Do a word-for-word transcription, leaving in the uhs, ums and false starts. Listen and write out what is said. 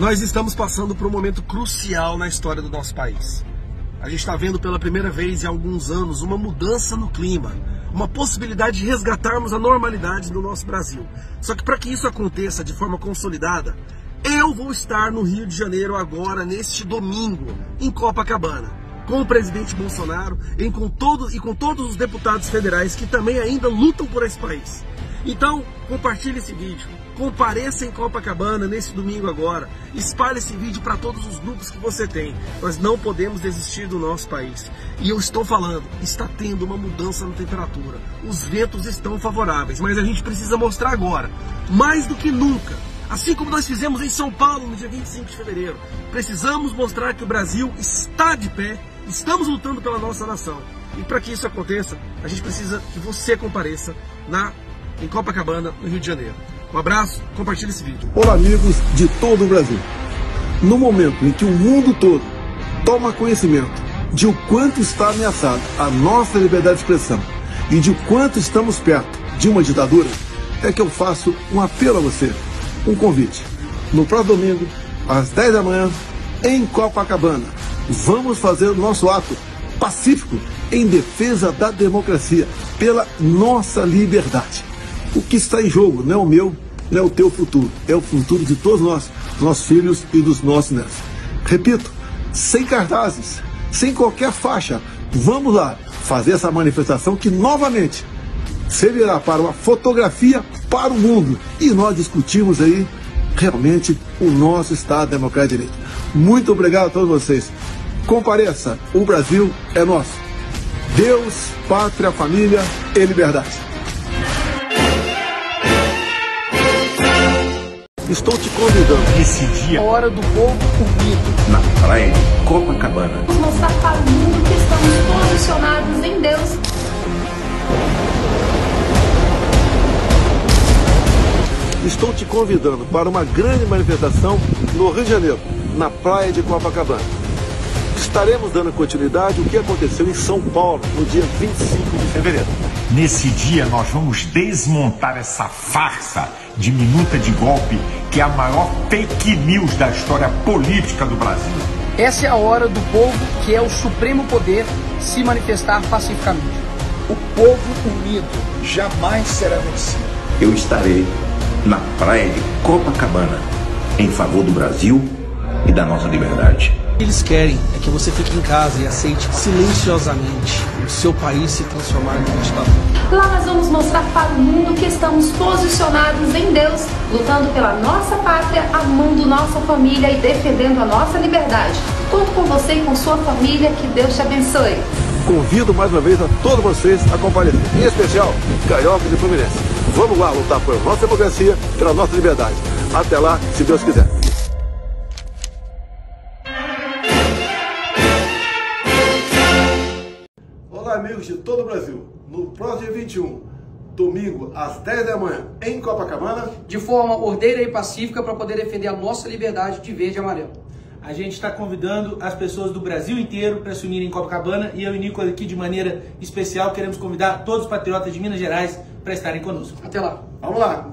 Nós estamos passando por um momento crucial na história do nosso país. A gente está vendo pela primeira vez em alguns anos uma mudança no clima, uma possibilidade de resgatarmos a normalidade do nosso Brasil. Só que para que isso aconteça de forma consolidada, eu vou estar no Rio de Janeiro agora, neste domingo, em Copacabana, com o presidente Bolsonaro e com todos, e com todos os deputados federais que também ainda lutam por esse país. Então, compartilhe esse vídeo, compareça em Copacabana nesse domingo agora, espalhe esse vídeo para todos os grupos que você tem. Nós não podemos desistir do nosso país. E eu estou falando, está tendo uma mudança na temperatura, os ventos estão favoráveis, mas a gente precisa mostrar agora, mais do que nunca, assim como nós fizemos em São Paulo no dia vinte e cinco de fevereiro, precisamos mostrar que o Brasil está de pé, estamos lutando pela nossa nação. E para que isso aconteça, a gente precisa que você compareça na em Copacabana, no Rio de Janeiro. Um abraço, compartilhe esse vídeo. Olá, amigos de todo o Brasil. No momento em que o mundo todo toma conhecimento de o quanto está ameaçada a nossa liberdade de expressão e de o quanto estamos perto de uma ditadura, é que eu faço um apelo a você, um convite. No próximo domingo, às dez da manhã, em Copacabana, vamos fazer o nosso ato pacífico em defesa da democracia, pela nossa liberdade. O que está em jogo não é o meu, não é o teu futuro, é o futuro de todos nós, nossos filhos e dos nossos netos. Repito, sem cartazes, sem qualquer faixa, vamos lá fazer essa manifestação que novamente servirá para uma fotografia para o mundo. E nós discutimos aí realmente o nosso Estado Democrático de Direito. Muito obrigado a todos vocês. Compareça, o Brasil é nosso. Deus, pátria, família e liberdade. Estou te convidando. Esse dia. Hora do povo unido. Na praia de Copacabana. Vamos mostrar para o mundo que estamos posicionados em Deus. Estou te convidando para uma grande manifestação no Rio de Janeiro, na praia de Copacabana. Estaremos dando continuidade ao que aconteceu em São Paulo no dia vinte e cinco de fevereiro. Nesse dia nós vamos desmontar essa farsa de minuta de golpe, que é a maior fake news da história política do Brasil. Essa é a hora do povo, que é o supremo poder, se manifestar pacificamente. O povo unido jamais será vencido. Eu estarei na praia de Copacabana, em favor do Brasil e da nossa liberdade. Eles querem é que você fique em casa e aceite silenciosamente o seu país se transformar num ditador. Lá nós vamos mostrar para o mundo que estamos posicionados em Deus, lutando pela nossa pátria, amando nossa família e defendendo a nossa liberdade. Conto com você e com sua família, que Deus te abençoe. Convido mais uma vez a todos vocês a comparecer, em especial cariocas e fluminenses. Vamos lá lutar por nossa democracia, pela nossa liberdade. Até lá, se Deus quiser. Amigos de todo o Brasil, no próximo dia vinte e um, domingo, às dez da manhã, em Copacabana, de forma ordeira e pacífica, para poder defender a nossa liberdade de verde e amarelo. A gente está convidando as pessoas do Brasil inteiro para se unirem em Copacabana, e eu e o Nico aqui de maneira especial queremos convidar todos os patriotas de Minas Gerais para estarem conosco. Até lá. Vamos lá.